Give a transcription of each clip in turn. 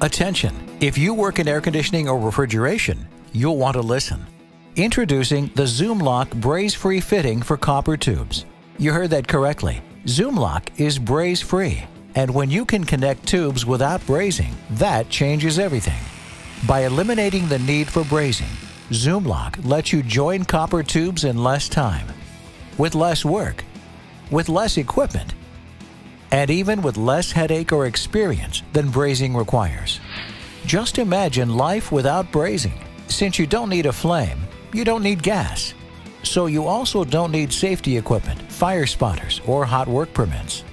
Attention! If you work in air conditioning or refrigeration, you'll want to listen. Introducing the ZoomLock braze-free fitting for copper tubes. You heard that correctly. ZoomLock is braze-free, and when you can connect tubes without brazing, that changes everything. By eliminating the need for brazing, ZoomLock lets you join copper tubes in less time, with less work, with less equipment, and even with less headache or experience than brazing requires. Just imagine life without brazing. Since you don't need a flame, you don't need gas. So you also don't need safety equipment, fire spotters, or hot work permits.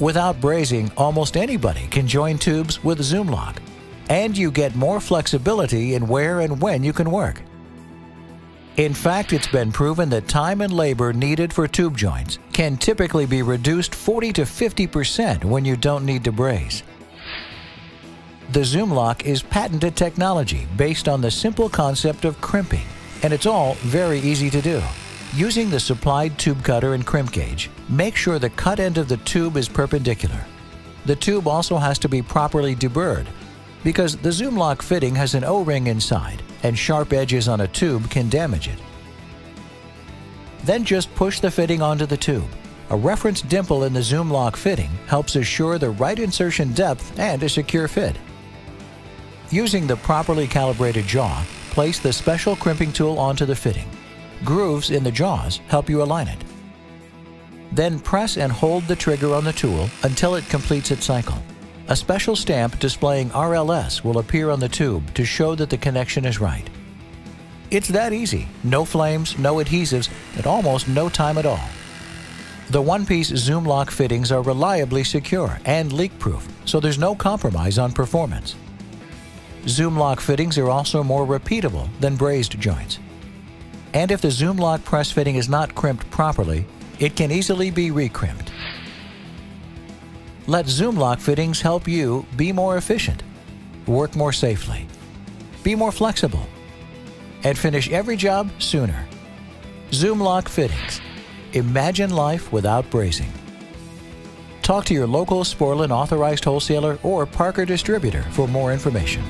Without brazing, almost anybody can join tubes with ZoomLock, and you get more flexibility in where and when you can work. In fact, it's been proven that time and labor needed for tube joints can typically be reduced 40 to 50% when you don't need to braze. The ZoomLock is patented technology based on the simple concept of crimping, and it's all very easy to do. Using the supplied tube cutter and crimp gauge, make sure the cut end of the tube is perpendicular. The tube also has to be properly deburred, because the ZoomLock fitting has an O-ring inside, and sharp edges on a tube can damage it. Then just push the fitting onto the tube. A reference dimple in the ZoomLock fitting helps assure the right insertion depth and a secure fit. Using the properly calibrated jaw, place the special crimping tool onto the fitting. Grooves in the jaws help you align it. Then press and hold the trigger on the tool until it completes its cycle. A special stamp displaying RLS will appear on the tube to show that the connection is right. It's that easy. No flames, no adhesives, and almost no time at all. The one-piece ZoomLock fittings are reliably secure and leak-proof, so there's no compromise on performance. ZoomLock fittings are also more repeatable than brazed joints. And if the ZoomLock press fitting is not crimped properly, it can easily be recrimped. Let ZoomLock fittings help you be more efficient, work more safely, be more flexible, and finish every job sooner. ZoomLock fittings. Imagine life without brazing. Talk to your local Sporlan authorized wholesaler or Parker distributor for more information.